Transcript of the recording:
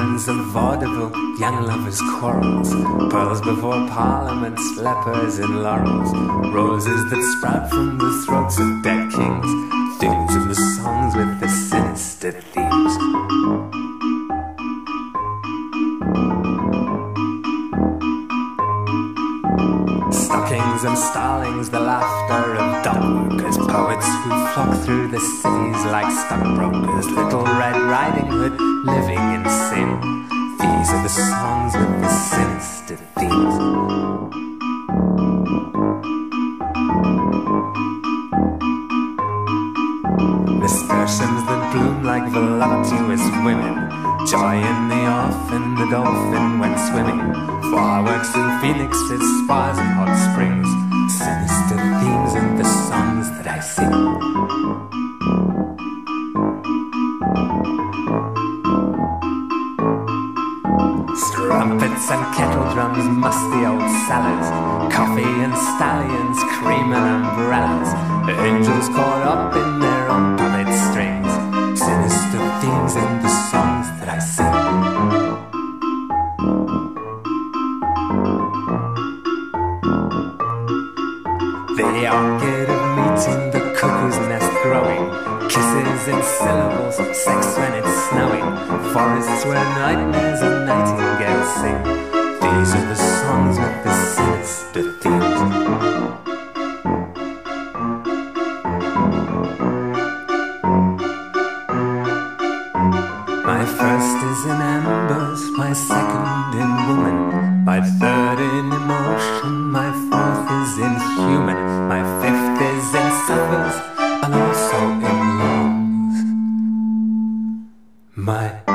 sirens of vaudeville, young lovers' quarrels, pearls before parliaments, lepers in laurels, roses that sprout from the throats of dead kings, things in the songs with the sinister themes. Stockings and starlings, the laughter of dockworkers, poets who flock through the cities like stockbrokers, Little Red Riding Hood living in sin. These are the songs with the sinister themes. Nasturtiums that bloom like voluptuous women, joy in the orphan, the dolphin went swimming, fireworks and phoenixes, spires and hot springs, sinister themes in the songs that I sing. Strumpets and kettle drums, musty old salads, coffee and stallions, cream and umbrellas, angels caught up in their own puppet strings, sinister themes in the songs that I sing. The orchid of meeting, the cuckoo's nest growing, kisses in syllables, sex when it's snowing, forests where nightmares and nightingales sing. These are the songs with the sinister themes. My first is in embers, my second in woman, my third in emotion, my fourth is in human, my fifth is in suburbs, and also in lungs. My